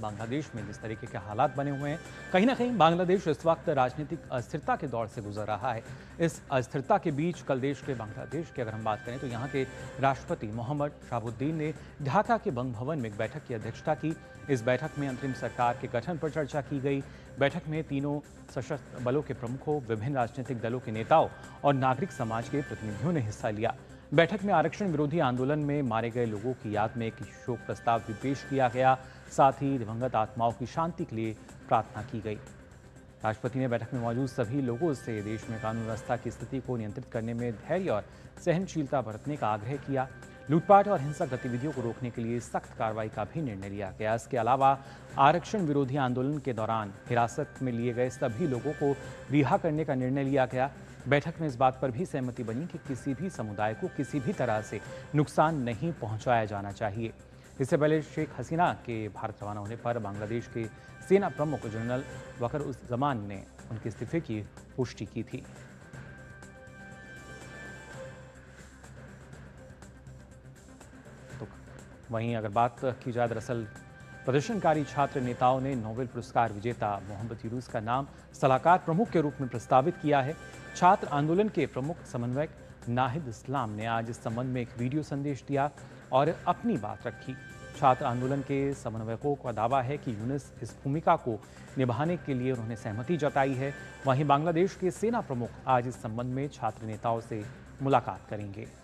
बांग्लादेश में जिस तरीके के हालात बने हुए हैं, कहीं ना कहीं बांग्लादेश इस वक्त राजनीतिक अस्थिरता के दौर से गुजर रहा है। इस अस्थिरता के बीच कल देश के बांग्लादेश की अगर हम बात करें तो यहाँ के राष्ट्रपति मोहम्मद शाहबुद्दीन ने ढाका के बंग भवन में एक बैठक की अध्यक्षता की। इस बैठक में अंतरिम सरकार के गठन पर चर्चा की गई। बैठक में तीनों सशस्त्र बलों के प्रमुखों, विभिन्न राजनीतिक दलों के नेताओं और नागरिक समाज के प्रतिनिधियों ने हिस्सा लिया। बैठक में आरक्षण विरोधी आंदोलन में मारे गए लोगों की याद में एक शोक प्रस्ताव भी पेश किया गया। साथ ही दिवंगत आत्माओं की शांति के लिए प्रार्थना की गई। राष्ट्रपति ने बैठक में मौजूद सभी लोगों से देश में कानून व्यवस्था की स्थिति को नियंत्रित करने में धैर्य और सहनशीलता बरतने का आग्रह किया। लूटपाट और हिंसक गतिविधियों को रोकने के लिए सख्त कार्रवाई का भी निर्णय लिया गया। इसके अलावा आरक्षण विरोधी आंदोलन के दौरान हिरासत में लिए गए सभी लोगों को रिहा करने का निर्णय लिया गया। बैठक में इस बात पर भी सहमति बनी कि किसी भी समुदाय को किसी भी तरह से नुकसान नहीं पहुंचाया जाना चाहिए। इससे पहले शेख हसीना के भारत रवाना होने पर बांग्लादेश के सेना प्रमुख जनरल वकर उजमान ने उनके इस्तीफे की पुष्टि की थी। तो वहीं अगर बात की जाए, दरअसल प्रदर्शनकारी छात्र नेताओं ने नोबेल पुरस्कार विजेता मोहम्मद यूनुस का नाम सलाहकार प्रमुख के रूप में प्रस्तावित किया है। छात्र आंदोलन के प्रमुख समन्वयक नाहिद इस्लाम ने आज इस संबंध में एक वीडियो संदेश दिया और अपनी बात रखी। छात्र आंदोलन के समन्वयकों का दावा है कि यूनुस इस भूमिका को निभाने के लिए उन्होंने सहमति जताई है। वहीं बांग्लादेश के सेना प्रमुख आज इस संबंध में छात्र नेताओं से मुलाकात करेंगे।